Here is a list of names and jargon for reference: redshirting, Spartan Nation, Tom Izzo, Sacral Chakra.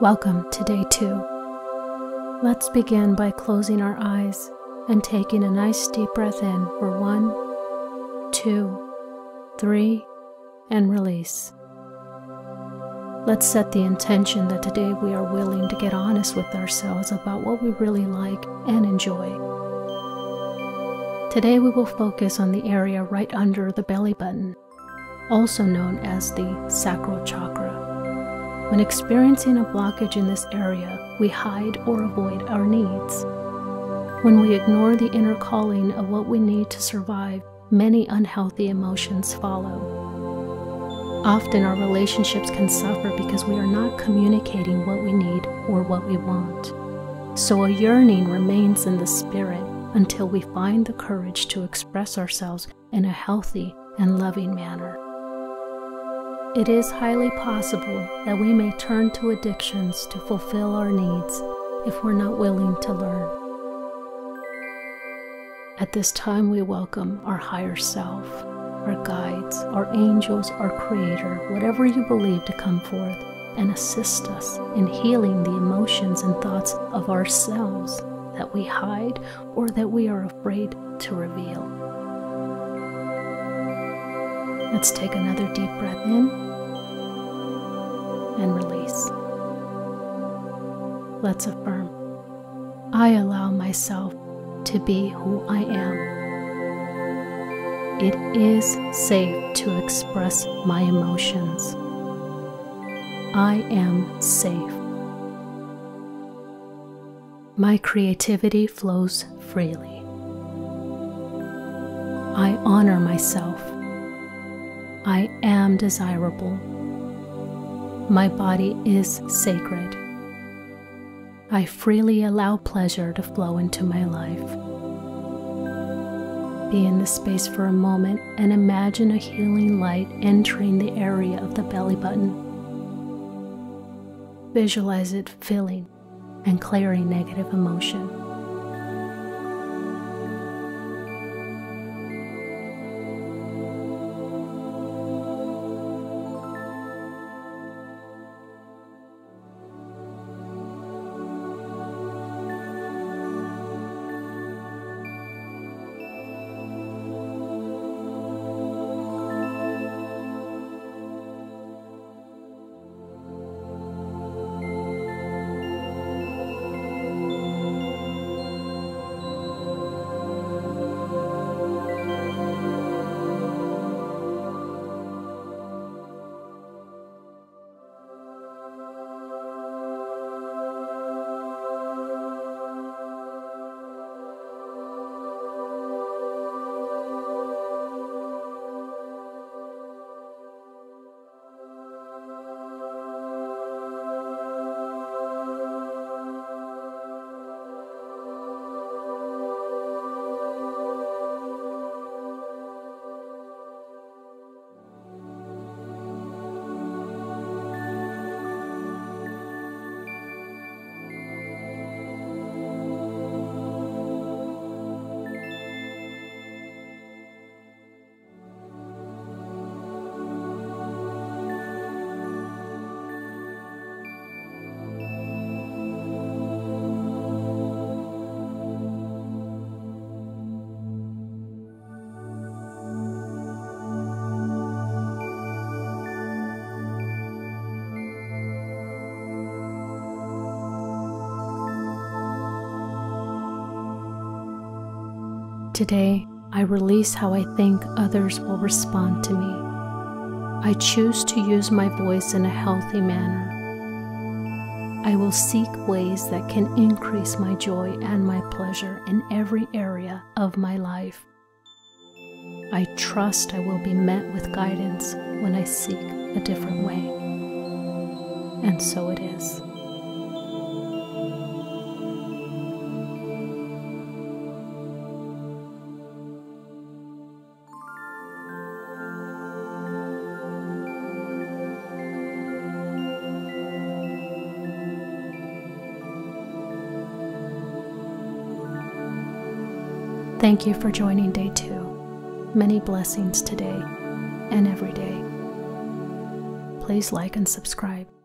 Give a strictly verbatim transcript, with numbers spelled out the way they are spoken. Welcome to day two. Let's begin by closing our eyes and taking a nice deep breath in for one, two, three, and release. Let's set the intention that today we are willing to get honest with ourselves about what we really like and enjoy. Today we will focus on the area right under the belly button, also known as the sacral chakra. When experiencing a blockage in this area, we hide or avoid our needs. When we ignore the inner calling of what we need to survive, many unhealthy emotions follow. Often our relationships can suffer because we are not communicating what we need or what we want. So a yearning remains in the spirit until we find the courage to express ourselves in a healthy and loving manner. It is highly possible that we may turn to addictions to fulfill our needs if we're not willing to learn. At this time, we welcome our higher self, our guides, our angels, our creator, whatever you believe, to come forth and assist us in healing the emotions and thoughts of ourselves that we hide or that we are afraid to reveal. Let's take another deep breath in and release. Let's affirm, I allow myself to be who I am. It is safe to express my emotions. I am safe. My creativity flows freely. I honor myself. I am desirable. My body is sacred. I freely allow pleasure to flow into my life. Be in this space for a moment and imagine a healing light entering the area of the belly button. Visualize it filling and clearing negative emotion. Today, I release how I think others will respond to me. I choose to use my voice in a healthy manner. I will seek ways that can increase my joy and my pleasure in every area of my life. I trust I will be met with guidance when I seek a different way. And so it is. Thank you for joining day two. Many blessings today and every day. Please like and subscribe.